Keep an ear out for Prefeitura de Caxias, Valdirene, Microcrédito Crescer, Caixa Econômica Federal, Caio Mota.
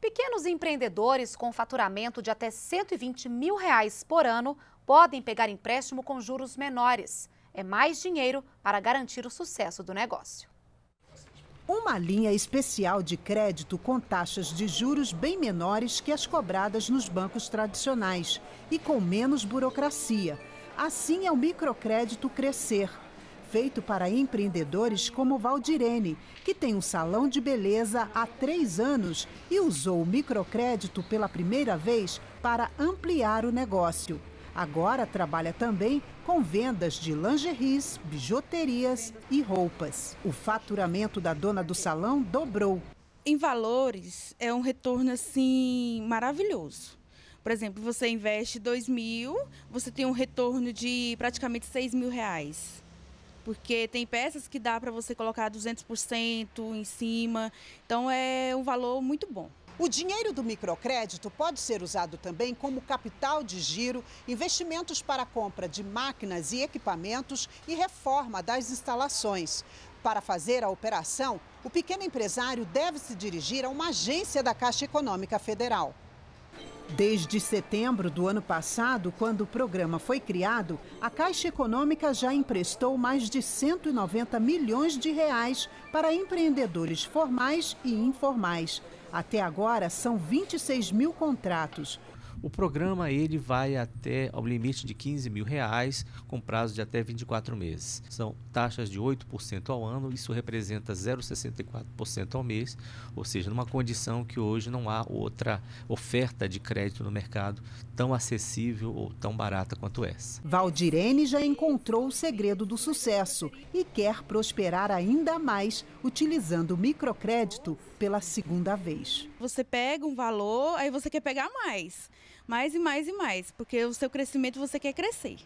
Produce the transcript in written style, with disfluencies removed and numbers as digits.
Pequenos empreendedores com faturamento de até R$ 120 mil reais por ano podem pegar empréstimo com juros menores. É mais dinheiro para garantir o sucesso do negócio. Uma linha especial de crédito com taxas de juros bem menores que as cobradas nos bancos tradicionais e com menos burocracia. Assim é o Microcrédito Crescer, feito para empreendedores como Valdirene, que tem um salão de beleza há 3 anos e usou o microcrédito pela primeira vez para ampliar o negócio. Agora trabalha também com vendas de lingeries, bijuterias e roupas. O faturamento da dona do salão dobrou. Em valores, é um retorno assim maravilhoso. Por exemplo, você investe 2 mil, você tem um retorno de praticamente 6 mil reais. Porque tem peças que dá para você colocar 200% em cima, então é um valor muito bom. O dinheiro do microcrédito pode ser usado também como capital de giro, investimentos para a compra de máquinas e equipamentos e reforma das instalações. Para fazer a operação, o pequeno empresário deve se dirigir a uma agência da Caixa Econômica Federal. Desde setembro do ano passado, quando o programa foi criado, a Caixa Econômica já emprestou mais de 190 milhões de reais para empreendedores formais e informais. Até agora, são 26 mil contratos. O programa ele vai até ao limite de 15 mil reais, com prazo de até 24 meses. São taxas de 8% ao ano, isso representa 0,64% ao mês, ou seja, numa condição que hoje não há outra oferta de crédito no mercado tão acessível ou tão barata quanto essa. Valdirene já encontrou o segredo do sucesso e quer prosperar ainda mais utilizando o microcrédito pela segunda vez. Você pega um valor, aí você quer pegar mais. Mais e mais e mais, porque o seu crescimento você quer crescer.